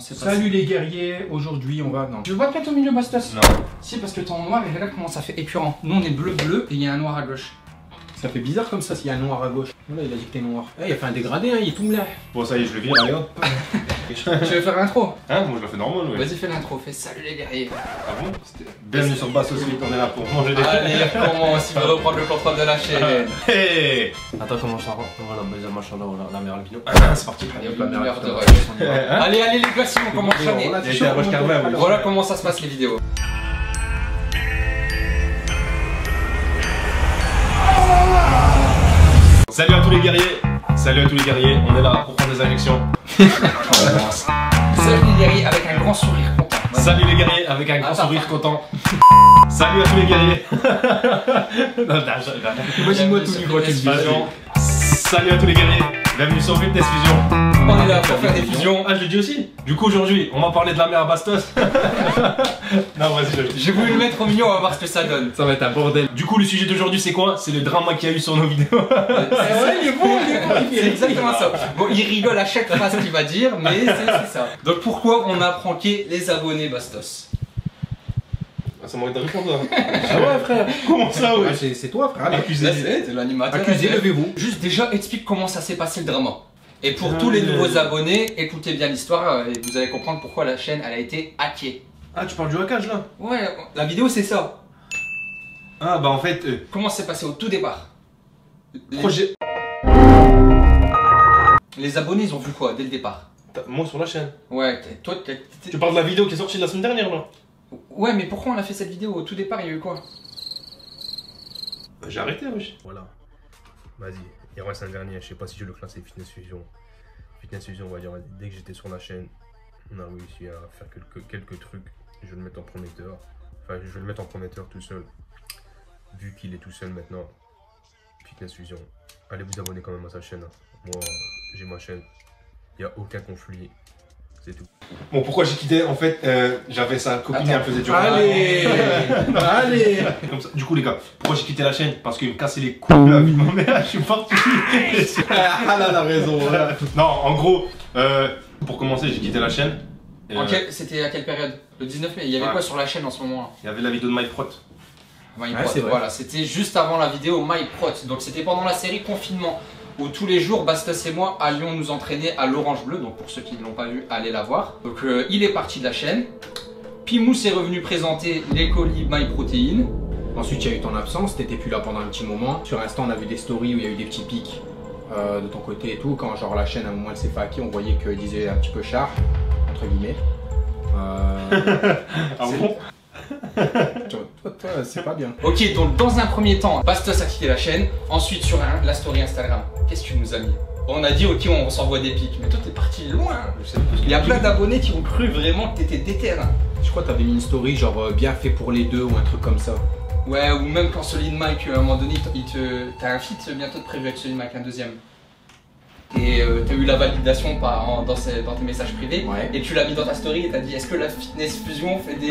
Salut les guerriers, aujourd'hui on va... Non. Tu veux pas te mettre au milieu, Bastos? Non. Si, parce que ton noir, il est là, comment ça fait épurant. Nous on est bleu et il y a un noir à gauche. Ça fait bizarre comme ça s'il y a un noir à gauche. Là il a dit que t'es noir. Eh, il a fait un dégradé, hein, il est tout là. Bon, ça y est, je le vire, allez hop. Tu veux faire l'intro? Hein, moi je la fais normal, ouais. Vas-y, fais l'intro, fais salut les guerriers. Ah bon? Bienvenue sur Bastos, on est là pour manger des trucs. Allez, pour moi aussi, va reprendre le contrôle de la chaîne. Hey. Attends, comment ça rentre? Voilà, mais machin là, la mère albino. C'est parti, il y a plein de merde. Allez, allez les gars, si on commence à changer. Voilà comment ça se passe les vidéos. Salut à tous les guerriers. Salut à tous les guerriers, on est là pour prendre des injections. Salut les guerriers avec un grand sourire content. Salut les guerriers avec un grand sourire content. Salut à tous les guerriers. Imagine-moi tout du côté de Fusion. Salut à tous les guerriers, bienvenue sur Fitness Fusion. On est là pour faire des fusions. Ah, je l'ai dit aussi. Du coup, aujourd'hui, on va parler de la mer à Bastos. Non, vas-y, j'ai voulu le mettre au milieu, on va voir ce que ça donne. Ça va être un bordel. Du coup, le sujet d'aujourd'hui, c'est quoi? C'est le drama qu'il y a eu sur nos vidéos. C'est vrai, il est bon, c'est exactement ça. Bon, il rigole à chaque phrase qu'il va dire, mais c'est ça. Donc, pourquoi on a pranké les abonnés Bastos? Ça manque de réponse. Ah ouais, frère. Comment ça, ouais? C'est toi, frère. Accusé, c'est l'animateur. Accusé, levez-vous. Juste déjà, explique comment ça s'est passé le drama. Et pour tous les nouveaux abonnés, écoutez bien l'histoire et vous allez comprendre pourquoi la chaîne elle a été hackée. Ah, tu parles du hackage là? Ouais, la vidéo c'est ça. Ah bah en fait... Comment ça s'est passé au tout départ? Les abonnés ils ont vu quoi dès le départ? Moi sur la chaîne? Ouais, toi... Tu parles de la vidéo qui est sortie la semaine dernière là? Ouais, mais pourquoi on a fait cette vidéo au tout départ? Il y a eu quoi? J'ai arrêté, wesh. Voilà. Vas-y. Il reste un dernier, je sais pas si je le classe, c'est Fitness Fusion. Fitness Fusion, on va dire, dès que j'étais sur la chaîne, on a réussi à faire quelques trucs. Je vais le mettre en prometteur. Enfin, je vais le mettre en prometteur tout seul. Vu qu'il est tout seul maintenant, Fitness Fusion. Allez vous abonner quand même à sa chaîne. Moi, j'ai ma chaîne. Il n'y a aucun conflit. C'est tout. Bon, pourquoi j'ai quitté? En fait, j'avais sa copine, elle faisait du rap. Allez, allez. Comme ça. Du coup, les gars, pourquoi j'ai quitté la chaîne? Parce qu'il me cassait les couilles, la vie de ma mère, je suis parti. Ah là, la raison. Voilà. Non, en gros, pour commencer, j'ai quitté la chaîne. C'était à quelle période? Le 19 mai. Il y avait quoi sur la chaîne en ce moment-là? Il y avait la vidéo de MyProtein. Voilà, c'était juste avant la vidéo MyProtein. Donc, c'était pendant la série Confinement, où tous les jours Bastos et moi allions nous entraîner à l'Orange Bleu, donc pour ceux qui ne l'ont pas vu, allez la voir. Donc il est parti de la chaîne, Pimous est revenu présenter les colis MyProtein. Ensuite il y a eu ton absence, t'étais plus là pendant un petit moment. Sur Insta on a vu des stories où il y a eu des petits pics de ton côté et tout, quand genre la chaîne à un moment elle s'est fait hacker, on voyait qu'il disait un petit peu char, entre guillemets. Ah bon? Toi, c'est pas bien. Ok, donc dans un premier temps, Bastos a quitté la chaîne. Ensuite, sur la story Instagram, qu'est-ce que tu nous as mis? On a dit, ok, on s'envoie des pics. Mais toi, t'es parti loin. Il y a plein d'abonnés qui ont cru vraiment que t'étais déter. Je crois que t'avais mis une story genre bien fait pour les deux ou un truc comme ça. Ouais, ou même quand Solid Mike, à un moment donné, t'as un feat bientôt de prévu avec Solid Mike, un deuxième. Et t'as eu la validation dans tes messages privés, ouais. Et tu l'as mis dans ta story et t'as dit est-ce que la Fitness Fusion fait des...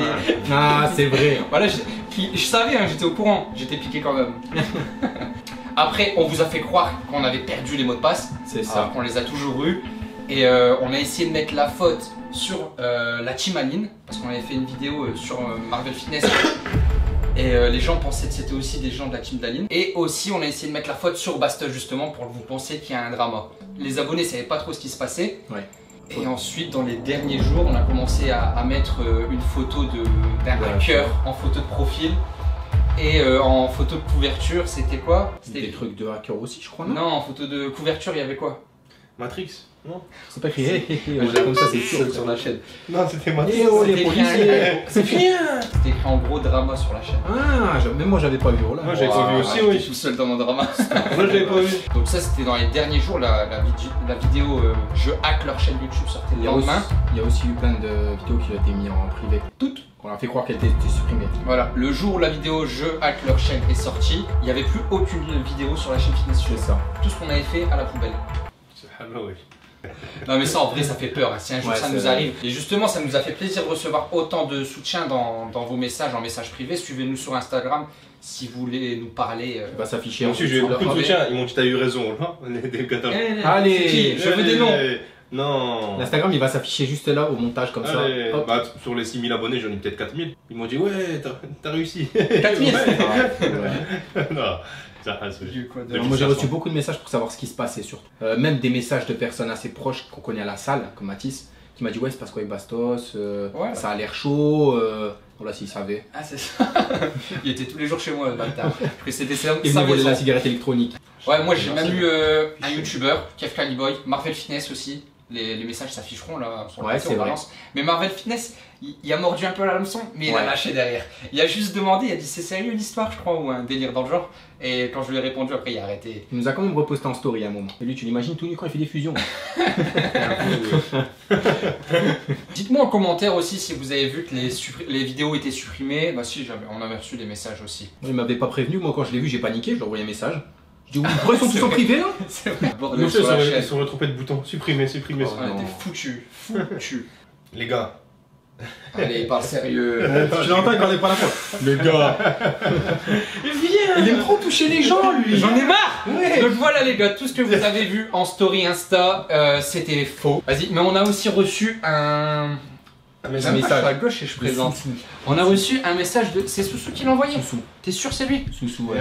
Ah c'est vrai. Voilà, je savais, hein, j'étais au courant, j'étais piqué quand même. Après on vous a fait croire qu'on avait perdu les mots de passe, c'est ça. On les a toujours eu. Et on a essayé de mettre la faute sur la team Aline, parce qu'on avait fait une vidéo sur Marvel Fitness. Et les gens pensaient que c'était aussi des gens de la team d'Aline. Et aussi on a essayé de mettre la faute sur Bastos justement pour vous penser qu'il y a un drama. Les abonnés savaient pas trop ce qui se passait. Ouais. Et ensuite dans les derniers jours on a commencé à mettre une photo d'un hacker en photo de profil. Et en photo de couverture c'était quoi? C'était des trucs de hacker aussi je crois. Non, en photo de couverture il y avait quoi? Matrix. Non, c'est pas crié. Comme ça, c'est sûr sur la chaîne. Non, c'était Mathis. C'est bien. C'était écrit en gros drama sur la chaîne. Ah, même moi j'avais pas vu. Moi j'avais pas vu aussi, oui. Je suis tout seul dans mon drama. Moi je l'avais pas vu. Donc, ça c'était dans les derniers jours. La vidéo Je hack leur chaîne YouTube sortait le lendemain. Il y a aussi eu plein de vidéos qui ont été mises en privé. Toutes. On leur a fait croire qu'elles étaient supprimées. Voilà, le jour où la vidéo Je hack leur chaîne est sortie, il n'y avait plus aucune vidéo sur la chaîne Fitness Fusion. C'est ça. Tout ce qu'on avait fait à la poubelle. Non mais ça en vrai ça fait peur, hein. Si un jour ça nous arrive. Et justement ça nous a fait plaisir de recevoir autant de soutien dans vos messages, en message privé. Suivez-nous sur Instagram si vous voulez nous parler. Ça va s'afficher. J'ai eu beaucoup de soutien, ils m'ont dit t'as eu raison. Allez, je veux des noms. Non. L'Instagram il va s'afficher juste là au montage comme allez, ça. Bah, sur les 6000 abonnés, j'en ai peut-être 4000. Ils m'ont dit ouais, t'as réussi. 4000 ouais. Non. Non, moi j'ai reçu beaucoup de messages pour savoir ce qui se passait surtout. Même des messages de personnes assez proches qu'on connaît à la salle, comme Mathis, qui m'a dit ouais, c'est parce qu'on est bastos, ouais, ça a l'air chaud. Oh là, s'il savait. Ah, c'est ça. Il était tous les jours chez moi, le bâtard. C'était ça. Il me volait la cigarette électronique. Ouais, moi j'ai même eu un youtubeur, Kev Caliboy, Marvel Fitness aussi. Les messages s'afficheront là sur la balance. Mais Marvel Fitness, il a mordu un peu la hameçon, mais il a lâché derrière. Il a juste demandé, il a dit c'est sérieux l'histoire, je crois, ou un délire dans le genre. Et quand je lui ai répondu, après il a arrêté. Il nous a quand même reposté en story à un moment. Et lui, tu l'imagines tout nu quand il fait des fusions. Dites-moi en commentaire aussi si vous avez vu que les vidéos étaient supprimées. Bah si, on avait reçu des messages aussi. Il m'avait pas prévenu, moi quand je l'ai vu, j'ai paniqué, je lui ai envoyé un message. Je dis, ils sont tous en privé là? C'est vrai. Ils sont retrompés de boutons. Supprimer, supprimer. On était foutu, foutu. Les gars. Allez, parle sérieux. Tu l'entends quand on est pas la fois. Les gars. Il aime trop toucher les gens lui. J'en ai marre. Donc voilà les gars, tout ce que vous avez vu en story Insta, c'était faux. Vas-y, mais on a aussi reçu un... un message à gauche et je présente. On a reçu un message de... C'est Soussou qui l'a envoyé. T'es sûr c'est lui? Soussou, ouais.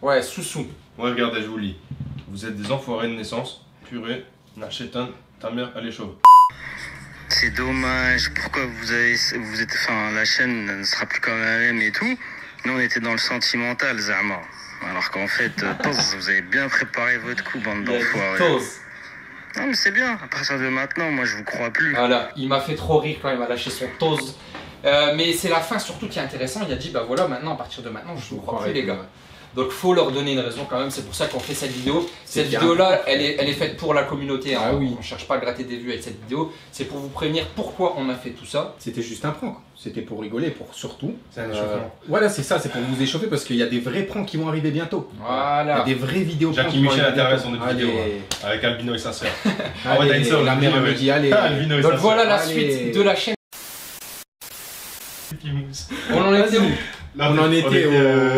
Ouais, Soussou. Ouais, regardez, je vous lis. Vous êtes des enfoirés de naissance. Purée, narchétane, ta mère, elle est chauve. C'est dommage, pourquoi vous avez... Vous êtes... Enfin, la chaîne ne sera plus comme la même et tout. Nous, on était dans le sentimental, Zama. Alors qu'en fait, vous avez bien préparé votre coup, bande d'enfoirés. Non mais c'est bien, à partir de maintenant, moi je vous crois plus. Voilà, il m'a fait trop rire quand il m'a lâché son tose. Mais c'est la fin surtout qui est intéressant, il a dit bah voilà maintenant, à partir de maintenant, je vous crois plus les gars. Donc faut leur donner une raison quand même, c'est pour ça qu'on fait cette vidéo. Cette vidéo là, elle est faite pour la communauté, hein. Ah oui. On cherche pas à gratter des vues avec cette vidéo. C'est pour vous prévenir pourquoi on a fait tout ça. C'était juste un prank, c'était pour rigoler, pour surtout. C'est un échauffement. Voilà c'est ça, c'est pour vous échauffer parce qu'il y a des vrais pranks qui vont arriver bientôt. Voilà. Il y a des vraies vidéos. Jacky Michel intéresse son autre vidéo hein, avec Albino et sa sœur. La mère me dit allez. Donc voilà la suite de la chaîne. On en était où? Là, on en était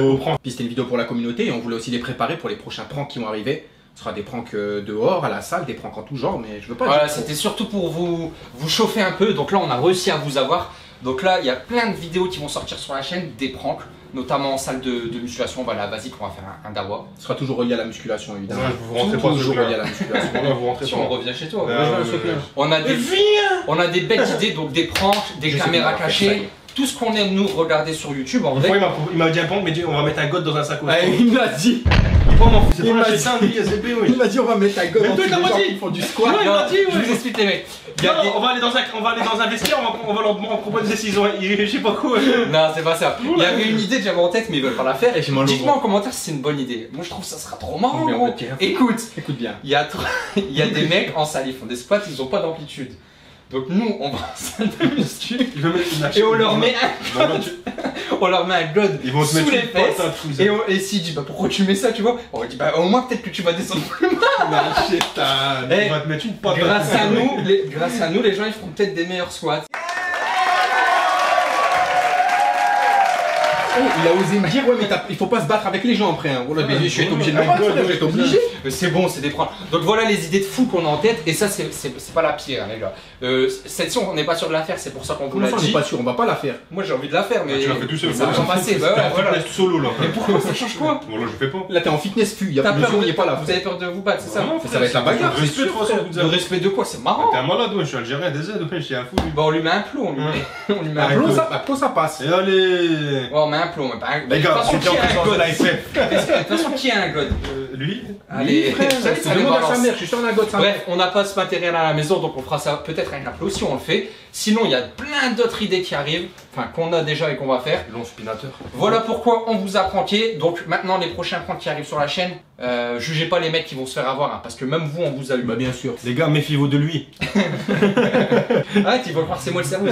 au prank. Puis c'était une vidéo pour la communauté et on voulait aussi les préparer pour les prochains pranks qui vont arriver. Ce sera des pranks dehors, à la salle, des pranks en tout genre, mais je veux pas. Voilà, c'était surtout pour vous chauffer un peu. Donc là, on a réussi à vous avoir. Donc là, il y a plein de vidéos qui vont sortir sur la chaîne, des pranks, notamment en salle de musculation. Voilà, basique, on va faire un dawa. Ce sera toujours relié à la musculation, évidemment. Ouais, vous rentrez pas toujours relié à la musculation. Si on revient chez toi, on a des belles idées, donc des pranks, des caméras cachées. Tout ce qu'on aime nous regarder sur YouTube en vrai. Il m'a dit un prank, mais on va mettre un goth dans un sac aussi. Ah, il me l'a dit. Il m'a dit on va mettre un goth dans un sac. Ils font du squat. Non, il m'a dit, je vous explique les mecs. On va aller dans un vestiaire, on va leur proposer s'ils ont je sais pas quoi. Non, c'est pas ça. Il y avait une idée que j'avais en tête, mais ils veulent pas la faire. Dites-moi en commentaire si c'est une bonne idée. Moi je trouve que ça sera trop marrant. Écoute bien. Il y a des mecs en salle, ils font des squats, ils ont pas d'amplitude. Donc nous on va en salle de muscu et on leur met un god, on leur met un god sous les fesses et s'il dit bah pourquoi tu mets ça tu vois, on dit bah au moins peut-être que tu vas descendre plus mal. On va te mettre une patate. Grâce à nous les gens ils feront peut-être des meilleurs squats. Oh, il a osé me dire, ouais, mais il faut pas se battre avec les gens après. Hein. Oh là, mais je suis obligé de me obligé. C'est bon, c'est des pranks. Donc voilà les idées de fou qu'on a en tête. Et ça, c'est pas la pire, les gars. Cette on n'est pas sûr de la faire, c'est pour ça qu'on vous l'a dit. On n'est pas sûr, on va pas la faire. Moi, j'ai envie de la faire, mais. Tu l'as fait tout seul, ça va passer. Bah ouais, voilà. Solo là. Mais pourquoi ça change quoi? Bon, là, je fais pas. Là, t'es en fitness fu, il y a pas de on est pas là. Vous avez peur de vous battre, c'est ça? Ça va être la bagarre. Le respect de quoi? C'est marrant. T'es un malade, je suis algérien, désolé, je suis un fou. Bah, on lui met un plomb, on lui met un plomb. Un plomb, ça passe. Et allez. Plomb, mais pas un... Les gars, c'est bien en de la SF. De toute façon, qui a un god? Lui. Allez, frère, ça demande à sa mère, je suis sûr d'un god. Bref, on n'a pas ce matériel à la maison, donc on fera ça peut-être avec un plot si on le fait. Sinon, il y a plein d'autres idées qui arrivent, enfin qu'on a déjà et qu'on va faire. Long spinateur. Voilà pourquoi on vous a pranké. Donc maintenant, les prochains pranks qui arrivent sur la chaîne, jugez pas les mecs qui vont se faire avoir, hein, parce que même vous, on vous a eu. Bah bien sûr. Les gars, méfiez-vous de lui. Ah, tu vas croire c'est moi le cerveau.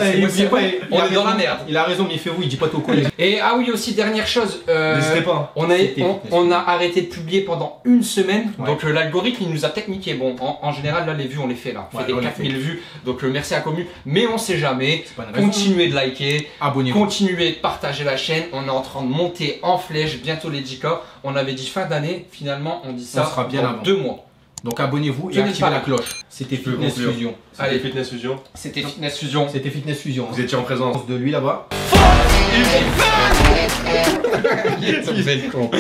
On est dans la merde. Il a raison, méfiez-vous, il dit pas tout collé. Et ah oui, aussi dernière chose. N'hésitez pas. On a arrêté de publier pendant une semaine, donc l'algorithme il nous a techniqué. Bon, en général là, les vues on les fait là, on fait des 4000 vues. Donc merci à Commu, mais on sait jamais. Continuez de liker, continuez de partager la chaîne. On est en train de monter en flèche, bientôt les 10K. On avait dit fin d'année, finalement on dit ça sera bien dans 2 mois. Donc abonnez-vous et activez la cloche. C'était Fitness Fusion. Allez, Fitness Fusion. C'était Fitness Fusion. C'était Fitness Fusion. Vous étiez en présence de lui là-bas. Il est con.